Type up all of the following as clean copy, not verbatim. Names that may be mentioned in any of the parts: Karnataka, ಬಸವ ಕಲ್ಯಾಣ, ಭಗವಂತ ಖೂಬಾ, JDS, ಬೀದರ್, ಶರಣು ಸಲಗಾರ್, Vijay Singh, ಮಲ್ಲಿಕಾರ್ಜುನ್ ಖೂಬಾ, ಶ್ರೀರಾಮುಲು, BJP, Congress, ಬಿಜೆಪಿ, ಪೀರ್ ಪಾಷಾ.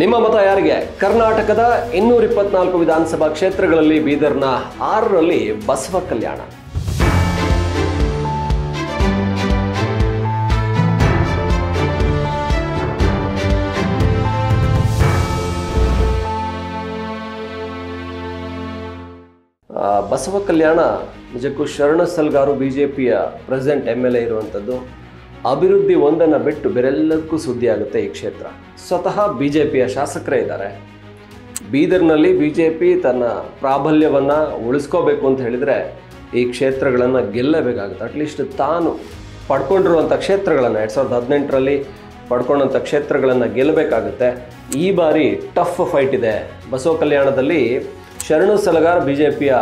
ನಿಮ್ಮ ಮತ ಯಾರಿಗೆ? ಕರ್ನಾಟಕದ 224 ವಿಧಾನಸಭಾ ಕ್ಷೇತ್ರಗಳಲ್ಲಿ ಬೀದರ್ನ 6 ರಲ್ಲಿ ಬಸವ ಕಲ್ಯಾಣ. ಬಸವ ಕಲ್ಯಾಣ ನಿಜಕ್ಕೂ ಶರಣ ಸಲ್ಗಾರು ಬಿಜೆಪಿಯ ಪ್ರೆಸೆಂಟ್ MLA ಇರುವಂತದ್ದು. ಅಭಿವೃದ್ಧಿ ಒಂದನ್ನು ಬಿಟ್ಟು ಬೇರೆಲ್ಲಕ್ಕೂ ಸುದ್ದಿ ಆಗುತ್ತೆ ಈ ಕ್ಷೇತ್ರ. ಸ್ವತಃ ಬಿಜೆಪಿಯ ಶಾಸಕರೇ ಇದ್ದಾರೆ. ಬೀದರ್ನಲ್ಲಿ ಬಿಜೆಪಿ ತನ್ನ ಪ್ರಾಬಲ್ಯವನ್ನು ಉಳಿಸ್ಕೋಬೇಕು ಅಂತ ಹೇಳಿದರೆ ಈ ಕ್ಷೇತ್ರಗಳನ್ನು ಗೆಲ್ಲಬೇಕಾಗುತ್ತೆ. ಅಟ್ಲೀಸ್ಟ್ ತಾನು ಪಡ್ಕೊಂಡಿರುವಂಥ ಕ್ಷೇತ್ರಗಳನ್ನು 2018ರಲ್ಲಿ ಪಡ್ಕೊಂಡಂಥ ಕ್ಷೇತ್ರಗಳನ್ನು ಗೆಲ್ಲಬೇಕಾಗುತ್ತೆ. ಈ ಬಾರಿ ಟಫ್ ಫೈಟ್ ಇದೆ ಬಸವ ಕಲ್ಯಾಣದಲ್ಲಿ. ಶರಣು ಸಲಗಾರ್ ಬಿಜೆಪಿಯ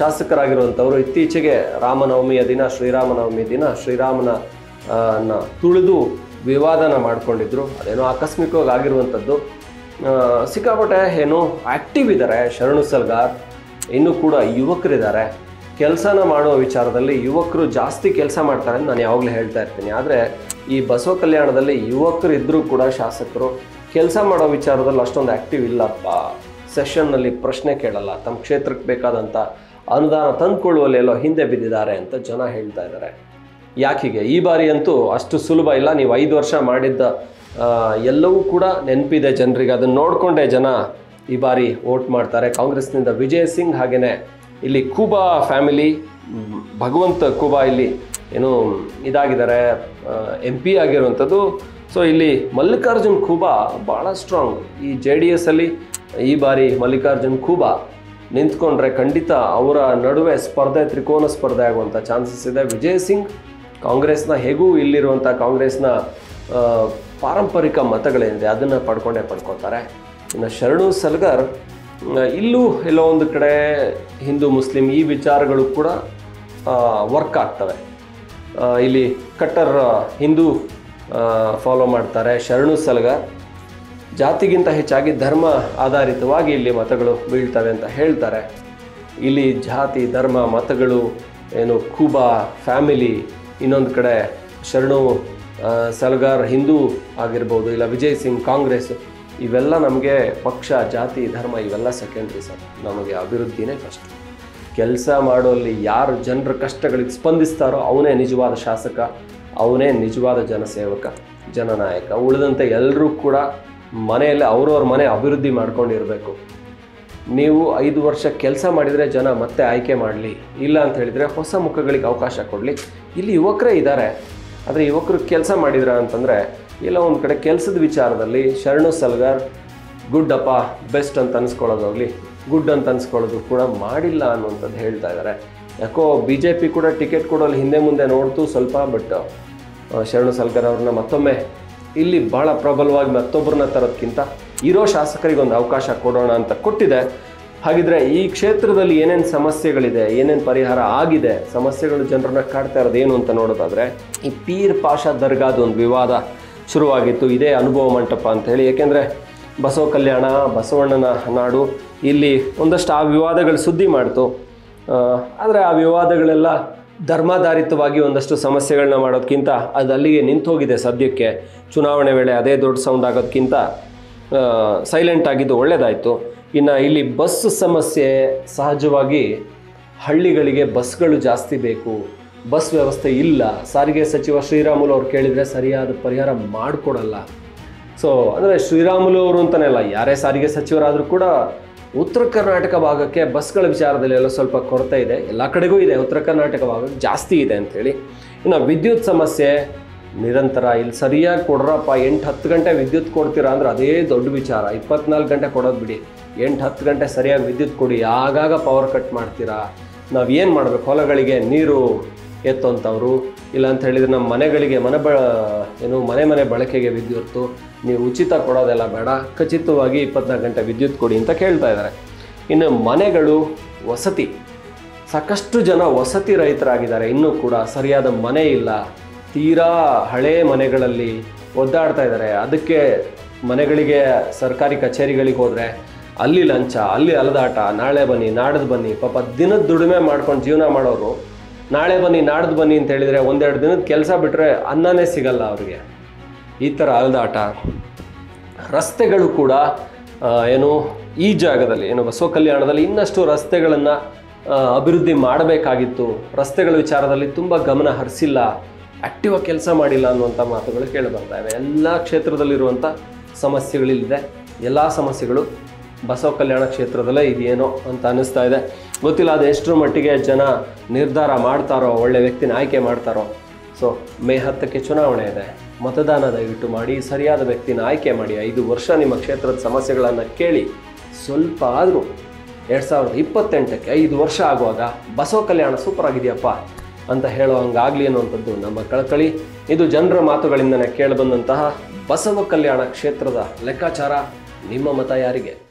ಶಾಸಕರಾಗಿರುವಂಥವರು ಇತ್ತೀಚೆಗೆ ಶ್ರೀರಾಮನವಮಿಯ ದಿನ ಶ್ರೀರಾಮನ ತುಳಿದು ವಿವಾದನ ಮಾಡಿಕೊಂಡಿದ್ರು. ಅದೇನೋ ಆಕಸ್ಮಿಕವಾಗಿ ಆಗಿರುವಂಥದ್ದು. ಸಿಕ್ಕಾಪಟ್ಟೆ ಏನು ಆ್ಯಕ್ಟಿವ್ ಇದ್ದಾರೆ ಶರಣು ಸಲಗಾರ್. ಇನ್ನೂ ಕೂಡ ಯುವಕರಿದ್ದಾರೆ. ಕೆಲಸನ ಮಾಡುವ ವಿಚಾರದಲ್ಲಿ ಯುವಕರು ಜಾಸ್ತಿ ಕೆಲಸ ಮಾಡ್ತಾರೆ ಅಂತ ನಾನು ಯಾವಾಗಲೂ ಹೇಳ್ತಾ ಇರ್ತೀನಿ. ಆದರೆ ಈ ಬಸವ ಕಲ್ಯಾಣದಲ್ಲಿ ಯುವಕರಿದ್ದರೂ ಕೂಡ ಶಾಸಕರು ಕೆಲಸ ಮಾಡೋ ವಿಚಾರದಲ್ಲಿ ಅಷ್ಟೊಂದು ಆ್ಯಕ್ಟಿವ್ ಇಲ್ಲಪ್ಪ. ಸೆಷನ್ನಲ್ಲಿ ಪ್ರಶ್ನೆ ಕೇಳಲ್ಲ, ತಮ್ಮ ಕ್ಷೇತ್ರಕ್ಕೆ ಬೇಕಾದಂಥ ಅನುದಾನ ತಂದುಕೊಳ್ಳುವಲ್ಲಿ ಎಲ್ಲೋ ಹಿಂದೆ ಬಿದ್ದಿದ್ದಾರೆ ಅಂತ ಜನ ಹೇಳ್ತಾ ಇದ್ದಾರೆ. ಯಾಕಿಗೆ? ಈ ಬಾರಿ ಅಂತೂ ಅಷ್ಟು ಸುಲಭ ಇಲ್ಲ. ನೀವು 5 ವರ್ಷ ಮಾಡಿದ್ದ ಎಲ್ಲವೂ ಕೂಡ ನೆನಪಿದೆ ಜನರಿಗೆ. ಅದನ್ನು ನೋಡಿಕೊಂಡೇ ಜನ ಈ ಬಾರಿ ವೋಟ್ ಮಾಡ್ತಾರೆ. ಕಾಂಗ್ರೆಸ್ನಿಂದ ವಿಜಯ್ ಸಿಂಗ್, ಹಾಗೆಯೇ ಇಲ್ಲಿ ಕೂಬಾ ಫ್ಯಾಮಿಲಿ, ಭಗವಂತ ಕೂಬಾ ಇಲ್ಲಿ ಏನು ಇದಾಗಿದ್ದಾರೆ, MP ಆಗಿರುವಂಥದ್ದು. ಸೊ ಇಲ್ಲಿ ಮಲ್ಲಿಕಾರ್ಜುನ್ ಖೂಬಾ ಭಾಳ ಸ್ಟ್ರಾಂಗ್. ಈ JDS ಅಲ್ಲಿ ಈ ಬಾರಿ ಮಲ್ಲಿಕಾರ್ಜುನ್ ಖೂಬಾ ನಿಂತ್ಕೊಂಡ್ರೆ ಖಂಡಿತ ಅವರ ನಡುವೆ ತ್ರಿಕೋನ ಸ್ಪರ್ಧೆ ಆಗುವಂಥ ಚಾನ್ಸಸ್ ಇದೆ. ವಿಜಯ್ ಸಿಂಗ್ ಕಾಂಗ್ರೆಸ್ನ ಹೇಗೂ ಇಲ್ಲಿರುವಂಥ ಕಾಂಗ್ರೆಸ್ನ ಪಾರಂಪರಿಕ ಮತಗಳೇನಿದೆ ಅದನ್ನು ಪಡ್ಕೊತಾರೆ. ಇನ್ನು ಶರಣು ಸಲಗಾರ್ ಇಲ್ಲೂ ಎಲ್ಲೋ ಒಂದು ಕಡೆ ಹಿಂದೂ ಮುಸ್ಲಿಂ ಈ ವಿಚಾರಗಳು ಕೂಡ ವರ್ಕ್ ಆಗ್ತವೆ. ಇಲ್ಲಿ ಕಟ್ಟರ್ ಹಿಂದೂ ಫಾಲೋ ಮಾಡ್ತಾರೆ ಶರಣು ಸಲಗಾರ್. ಜಾತಿಗಿಂತ ಹೆಚ್ಚಾಗಿ ಧರ್ಮ ಆಧಾರಿತವಾಗಿ ಇಲ್ಲಿ ಮತಗಳು ಬೀಳ್ತವೆ ಅಂತ ಹೇಳ್ತಾರೆ. ಇಲ್ಲಿ ಜಾತಿ ಧರ್ಮ ಮತಗಳು ಏನು ಖೂಬಾ ಫ್ಯಾಮಿಲಿ, ಇನ್ನೊಂದು ಕಡೆ ಶರಣು ಸಲಗಾರ್ ಹಿಂದೂ ಆಗಿರ್ಬೋದು, ಇಲ್ಲ ವಿಜಯ್ ಸಿಂಗ್ ಕಾಂಗ್ರೆಸ್. ಇವೆಲ್ಲ ನಮಗೆ ಪಕ್ಷ, ಜಾತಿ, ಧರ್ಮ ಇವೆಲ್ಲ ಸೆಕೆಂಡ್ರಿ ಸರ್. ನಮಗೆ ಅಭಿವೃದ್ಧಿನೇ ಫಸ್ಟ್. ಕೆಲಸ ಮಾಡೋಲ್ಲಿ ಯಾರು ಜನರ ಕಷ್ಟಗಳಿಗೆ ಸ್ಪಂದಿಸ್ತಾರೋ ಅವನೇ ನಿಜವಾದ ಶಾಸಕ, ಅವನೇ ನಿಜವಾದ ಜನಸೇವಕ, ಜನನಾಯಕ. ಉಳಿದಂತೆ ಎಲ್ಲರೂ ಕೂಡ ಮನೆಯಲ್ಲೇ ಅವ್ರವ್ರ ಮನೆ ಅಭಿವೃದ್ಧಿ ಮಾಡ್ಕೊಂಡಿರಬೇಕು. ನೀವು 5 ವರ್ಷ ಕೆಲಸ ಮಾಡಿದರೆ ಜನ ಮತ್ತೆ ಆಯ್ಕೆ ಮಾಡಲಿ, ಇಲ್ಲ ಅಂತ ಹೇಳಿದರೆ ಹೊಸ ಮುಖಗಳಿಗೆ ಅವಕಾಶ ಕೊಡಲಿ. ಇಲ್ಲಿ ಯುವಕರೇ ಇದ್ದಾರೆ. ಆದರೆ ಯುವಕರು ಕೆಲಸ ಮಾಡಿದ್ರ ಅಂತಂದರೆ ಇಲ್ಲ ಒಂದು ಕಡೆ ಕೆಲಸದ ವಿಚಾರದಲ್ಲಿ ಶರಣು ಸಲಗಾರ್ ಗುಡ್ಡಪ್ಪ ಬೆಸ್ಟ್ ಅಂತ ಅನಿಸ್ಕೊಳ್ಳೋದಾಗಲಿ ಗುಡ್ ಅಂತ ಅನಿಸ್ಕೊಳ್ಳೋದು ಕೂಡ ಮಾಡಿಲ್ಲ ಅನ್ನುವಂಥದ್ದು ಹೇಳ್ತಾ ಇದ್ದಾರೆ. ಯಾಕೋ BJP ಕೂಡ ಟಿಕೆಟ್ ಕೊಡೋಲ್ಲಿ ಹಿಂದೆ ಮುಂದೆ ನೋಡ್ತು ಸ್ವಲ್ಪ. ಬಟ್ ಶರಣು ಸಲಗಾರ್ ಅವ್ರನ್ನ ಮತ್ತೊಮ್ಮೆ ಇಲ್ಲಿ ಭಾಳ ಪ್ರಬಲವಾಗಿ ಮತ್ತೊಬ್ಬರನ್ನ ತರೋದಕ್ಕಿಂತ ಇರೋ ಶಾಸಕರಿಗೆ ಒಂದು ಅವಕಾಶ ಕೊಡೋಣ ಅಂತ ಕೊಟ್ಟಿದೆ. ಹಾಗಿದ್ರೆ ಈ ಕ್ಷೇತ್ರದಲ್ಲಿ ಏನೇನು ಸಮಸ್ಯೆಗಳಿದೆ, ಏನೇನು ಪರಿಹಾರ ಆಗಿದೆ, ಸಮಸ್ಯೆಗಳು ಜನರನ್ನ ಕಾಡ್ತಾ ಇರೋದೇನು ಅಂತ ನೋಡೋದಾದರೆ ಈ ಪೀರ್ ಪಾಷಾ ದರ್ಗಾದ ಒಂದು ವಿವಾದ ಶುರುವಾಗಿತ್ತು. ಇದೇ ಅನುಭವ ಮಂಟಪ ಅಂಥೇಳಿ. ಏಕೆಂದರೆ ಬಸವ ಕಲ್ಯಾಣ, ಬಸವಣ್ಣನ ನಾಡು, ಇಲ್ಲಿ ಒಂದಷ್ಟು ಆ ವಿವಾದಗಳು ಸುದ್ದಿ ಮಾಡ್ತು. ಆದರೆ ಆ ವಿವಾದಗಳೆಲ್ಲ ಧರ್ಮಾಧಾರಿತವಾಗಿ ಒಂದಷ್ಟು ಸಮಸ್ಯೆಗಳನ್ನ ಮಾಡೋದಕ್ಕಿಂತ ಅದು ಅಲ್ಲಿಗೆ ನಿಂತು ಹೋಗಿದೆ ಸದ್ಯಕ್ಕೆ. ಚುನಾವಣೆ ವೇಳೆ ಅದೇ ದೊಡ್ಡ ಸೌಂಡ್ ಆಗೋದಕ್ಕಿಂತ ಸೈಲೆಂಟ್ ಆಗಿದ್ದು ಒಳ್ಳೆಯದಾಯಿತು. ಇನ್ನು ಇಲ್ಲಿ ಬಸ್ ಸಮಸ್ಯೆ, ಸಹಜವಾಗಿ ಹಳ್ಳಿಗಳಿಗೆ ಬಸ್ಗಳು ಜಾಸ್ತಿ ಬೇಕು, ಬಸ್ ವ್ಯವಸ್ಥೆ ಇಲ್ಲ. ಸಾರಿಗೆ ಸಚಿವ ಶ್ರೀರಾಮುಲು ಅವ್ರು ಕೇಳಿದರೆ ಸರಿಯಾದ ಪರಿಹಾರ ಮಾಡಿಕೊಡಲ್ಲ. ಸೊ ಅಂದರೆ ಶ್ರೀರಾಮುಲು ಅವರು ಅಂತಲೇ ಅಲ್ಲ, ಯಾರೇ ಸಾರಿಗೆ ಸಚಿವರಾದರೂ ಕೂಡ ಉತ್ತರ ಕರ್ನಾಟಕ ಭಾಗಕ್ಕೆ ಬಸ್ಗಳ ವಿಚಾರದಲ್ಲಿ ಎಲ್ಲ ಸ್ವಲ್ಪ ಕೊರತೆ ಇದೆ. ಎಲ್ಲ ಕಡೆಗೂ ಇದೆ, ಉತ್ತರ ಕರ್ನಾಟಕ ಭಾಗಕ್ಕೆ ಜಾಸ್ತಿ ಇದೆ ಅಂಥೇಳಿ. ಇನ್ನು ವಿದ್ಯುತ್ ಸಮಸ್ಯೆ ನಿರಂತರ. ಇಲ್ಲಿ ಸರಿಯಾಗಿ ಕೊಡ್ರಪ್ಪ, 8-10 ಗಂಟೆ ವಿದ್ಯುತ್ ಕೊಡ್ತೀರಾ ಅಂದ್ರೆ ಅದೇ ದೊಡ್ಡ ವಿಚಾರ. 24 ಗಂಟೆ ಕೊಡೋದು ಬಿಡಿ, 8-10 ಗಂಟೆ ಸರಿಯಾಗಿ ವಿದ್ಯುತ್ ಕೊಡಿ. ಆಗಾಗ ಪವರ್ ಕಟ್ ಮಾಡ್ತೀರಾ. ನಾವೇನು ಮಾಡಬೇಕು? ಹೊಲಗಳಿಗೆ ನೀರು ಎತ್ತುವಂಥವ್ರು, ಇಲ್ಲ ಅಂತ ಹೇಳಿದರೆ ನಮ್ಮ ಮನೆಗಳಿಗೆ ಮನೆ ಬಳಕೆಗೆ ವಿದ್ಯುತ್ತು ನೀವು ಉಚಿತ ಕೊಡೋದೆಲ್ಲ ಬೇಡ, ಖಚಿತವಾಗಿ 24 ಗಂಟೆ ವಿದ್ಯುತ್ ಕೊಡಿ ಅಂತ ಕೇಳ್ತಾ ಇದ್ದಾರೆ. ಇನ್ನು ಮನೆಗಳು, ವಸತಿ, ಸಾಕಷ್ಟು ಜನ ವಸತಿ ರಹಿತರಾಗಿದ್ದಾರೆ. ಇನ್ನೂ ಕೂಡ ಸರಿಯಾದ ಮನೆ ಇಲ್ಲ, ತೀರಾ ಹಳೇ ಮನೆಗಳಲ್ಲಿ ಒದ್ದಾಡ್ತಾ ಇದ್ದಾರೆ. ಅದಕ್ಕೆ ಮನೆಗಳಿಗೆ, ಸರ್ಕಾರಿ ಕಚೇರಿಗಳಿಗೆ ಹೋದರೆ ಅಲ್ಲಿ ಲಂಚ, ಅಲ್ಲಿ ಅಲದಾಟ, ನಾಳೆ ಬನ್ನಿ ನಾಡ್ದು ಬನ್ನಿ. ಪಾಪ ದಿನದ ದುಡಿಮೆ ಮಾಡ್ಕೊಂಡು ಜೀವನ ಮಾಡೋರು ನಾಳೆ ಬನ್ನಿ ನಾಡ್ದು ಬನ್ನಿ ಅಂತ ಹೇಳಿದರೆ 1-2 ದಿನದ ಕೆಲಸ ಬಿಟ್ಟರೆ ಅನ್ನನೇ ಸಿಗಲ್ಲ ಅವ್ರಿಗೆ. ಈ ಥರ ಅಲದಾಟ. ರಸ್ತೆಗಳು ಕೂಡ ಏನು ಈ ಜಾಗದಲ್ಲಿ ಏನು ಬಸವ ಕಲ್ಯಾಣದಲ್ಲಿ ಇನ್ನಷ್ಟು ರಸ್ತೆಗಳನ್ನು ಅಭಿವೃದ್ಧಿ ಮಾಡಬೇಕಾಗಿತ್ತು, ರಸ್ತೆಗಳ ವಿಚಾರದಲ್ಲಿ ತುಂಬಾ ಗಮನ ಹರಿಸಿಲ್ಲ, ಆಕ್ಟಿವ್ ಕೆಲಸ ಮಾಡಿಲ್ಲ ಅನ್ನುವಂತ ಮಾತುಗಳು ಕೇಳಿ ಬರ್ತಾ ಇವೆ. ಎಲ್ಲ ಕ್ಷೇತ್ರದಲ್ಲಿ ಇರುವಂತ ಸಮಸ್ಯೆಗಳಿದೆ, ಎಲ್ಲ ಸಮಸ್ಯೆಗಳು ಬಸವ ಕಲ್ಯಾಣ ಕ್ಷೇತ್ರದಲ್ಲೇ ಇದೇನೋ ಅಂತ ಅನಿಸ್ತಾ ಇದೆ. ಗೊತ್ತಿಲ್ಲ ಅದು ಎಷ್ಟರ ಮಟ್ಟಿಗೆ ಜನ ನಿರ್ಧಾರ ಮಾಡ್ತಾರೋ, ಒಳ್ಳೆ ವ್ಯಕ್ತಿನ ಆಯ್ಕೆ ಮಾಡ್ತಾರೋ. ಸೊ ಮೇ 10ಕ್ಕೆ ಚುನಾವಣೆ ಇದೆ, ಮತದಾನ ದಯವಿಟ್ಟು ಮಾಡಿ, ಸರಿಯಾದ ವ್ಯಕ್ತಿನ ಆಯ್ಕೆ ಮಾಡಿ. 5 ವರ್ಷ ನಿಮ್ಮ ಕ್ಷೇತ್ರದ ಸಮಸ್ಯೆಗಳನ್ನು ಕೇಳಿ, ಸ್ವಲ್ಪ ಆದರೂ 2028ಕ್ಕೆ 5 ವರ್ಷ ಆಗುವಾಗ ಬಸವ ಕಲ್ಯಾಣ ಸೂಪರ್ ಆಗಿದೆಯಪ್ಪ ಅಂತ ಹೇಳೋ ಹಂಗಾಗಲಿ ಅನ್ನುವಂಥದ್ದು ನಮ್ಮ ಕಳಕಳಿ. ಇದು ಜನರ ಮಾತುಗಳಿಂದನೇ ಕೇಳಿಬಂದಂತಹ ಬಸವ ಕಲ್ಯಾಣ ಕ್ಷೇತ್ರದ ಲೆಕ್ಕಾಚಾರ. ನಿಮ್ಮ ಮತ ಯಾರಿಗೆ?